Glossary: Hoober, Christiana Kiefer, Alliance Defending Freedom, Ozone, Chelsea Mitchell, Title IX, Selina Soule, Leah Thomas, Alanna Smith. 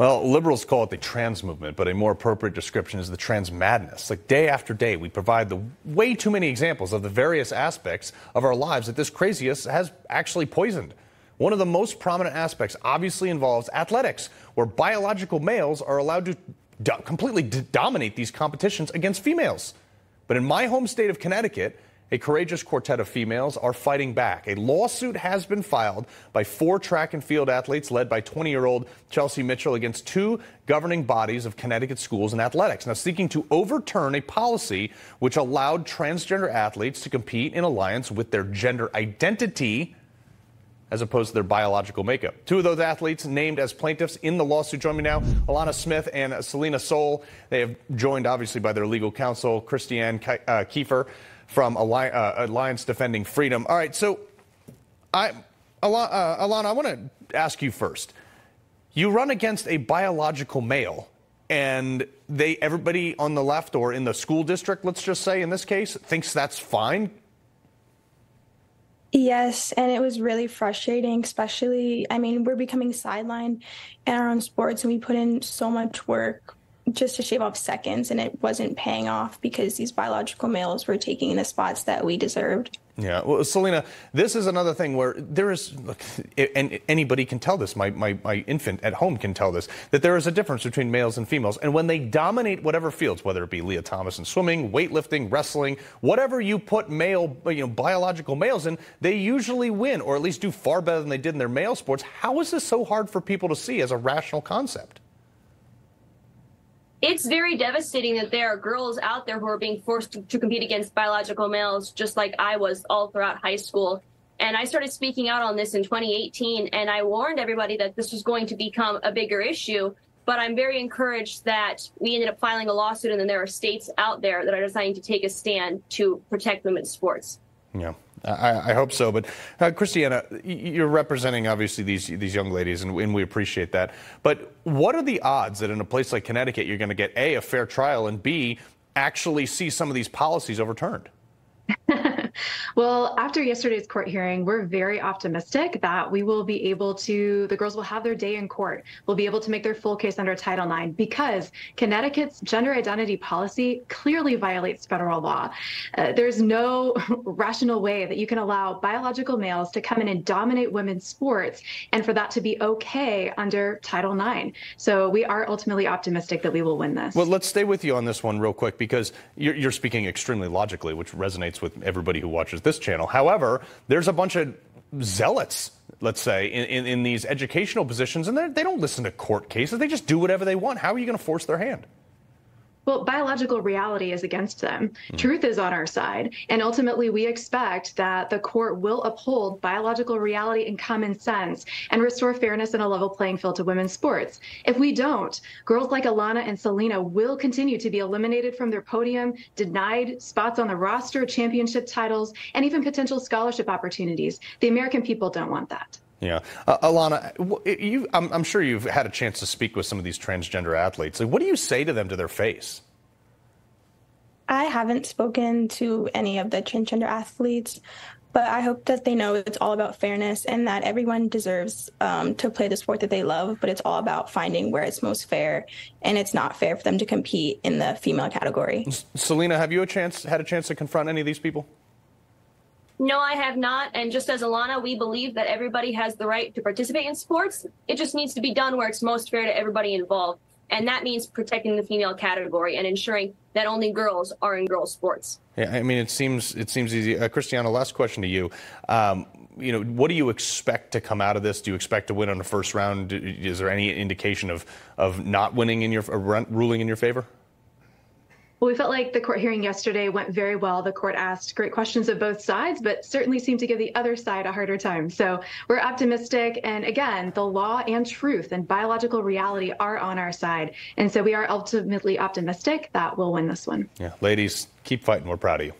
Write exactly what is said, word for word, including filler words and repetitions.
Well, liberals call it the trans movement, but a more appropriate description is the trans madness. Like, day after day, we provide the way too many examples of the various aspects of our lives that this craziness has actually poisoned. One of the most prominent aspects obviously involves athletics, where biological males are allowed to do completely d dominate these competitions against females. But in my home state of Connecticut, a courageous quartet of females are fighting back. A lawsuit has been filed by four track and field athletes led by twenty-year-old Chelsea Mitchell against two governing bodies of Connecticut schools and athletics, now seeking to overturn a policy which allowed transgender athletes to compete in alliance with their gender identity as opposed to their biological makeup. Two of those athletes named as plaintiffs in the lawsuit. Join me now, Alanna Smith and Selina Soule. They have joined, obviously, by their legal counsel, Christiana Kiefer, from Alliance Defending Freedom. All right, so I, Alanna, I want to ask you first. You run against a biological male, and they, everybody on the left or in the school district, let's just say in this case, thinks that's fine? Yes, and it was really frustrating, especially, I mean, we're becoming sidelined in our own sports, and we put in so much work just to shave off seconds, and it wasn't paying off because these biological males were taking the spots that we deserved. Yeah, well, Selina, this is another thing where there is, look, and anybody can tell this, my, my, my infant at home can tell this, that there is a difference between males and females, and when they dominate whatever fields, whether it be Leah Thomas in swimming, weightlifting, wrestling, whatever you put male, you know, biological males in, they usually win, or at least do far better than they did in their male sports. How is this so hard for people to see as a rational concept? It's very devastating that there are girls out there who are being forced to, to compete against biological males, just like I was all throughout high school. And I started speaking out on this in twenty eighteen, and I warned everybody that this was going to become a bigger issue. But I'm very encouraged that we ended up filing a lawsuit, and then there are states out there that are deciding to take a stand to protect women's sports. Yeah. I, I hope so. But uh, Christiana, you're representing obviously these these young ladies, and, and we appreciate that. But what are the odds that in a place like Connecticut, you're going to get A, a fair trial, and B, actually see some of these policies overturned? Well, after yesterday's court hearing, we're very optimistic that we will be able to, the girls will have their day in court. We'll be able to make their full case under Title nine because Connecticut's gender identity policy clearly violates federal law. Uh, there's no rational way that you can allow biological males to come in and dominate women's sports and for that to be okay under Title nine. So we are ultimately optimistic that we will win this. Well, let's stay with you on this one real quick because you're, you're speaking extremely logically, which resonates with everybody who watches this channel. However, there's a bunch of zealots, let's say, in, in, in these educational positions, and they don't listen to court cases. They just do whatever they want. How are you going to force their hand? Well, biological reality is against them. Mm. Truth is on our side. And ultimately, we expect that the court will uphold biological reality and common sense and restore fairness and a level playing field to women's sports. If we don't, girls like Alanna and Selina will continue to be eliminated from their podium, denied spots on the roster, championship titles, and even potential scholarship opportunities. The American people don't want that. Yeah. Uh, Alanna, you, I'm, I'm sure you've had a chance to speak with some of these transgender athletes. Like, what do you say to them to their face? I haven't spoken to any of the transgender athletes, but I hope that they know it's all about fairness and that everyone deserves um, to play the sport that they love, but it's all about finding where it's most fair, and it's not fair for them to compete in the female category. Selina, have you a chance, had a chance to confront any of these people? No, I have not. And just as Alanna, we believe that everybody has the right to participate in sports. It just needs to be done where it's most fair to everybody involved. And that means protecting the female category and ensuring that only girls are in girls' sports. Yeah, I mean, it seems it seems easy. Uh, Christiana, last question to you. Um, you know, what do you expect to come out of this? Do you expect to win on the first round? Is there any indication of of not winning in your uh, ruling in your favor? Well, we felt like the court hearing yesterday went very well. The court asked great questions of both sides, but certainly seemed to give the other side a harder time. So we're optimistic. And again, the law and truth and biological reality are on our side. And so we are ultimately optimistic that we'll win this one. Yeah, ladies, keep fighting. We're proud of you.